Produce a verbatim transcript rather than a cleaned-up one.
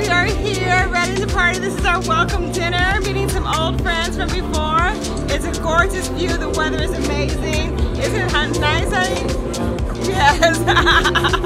We are here, ready to party. This is our welcome dinner, meeting some old friends from before. It's a gorgeous view, the weather is amazing. Isn't it nice, honey? Yes.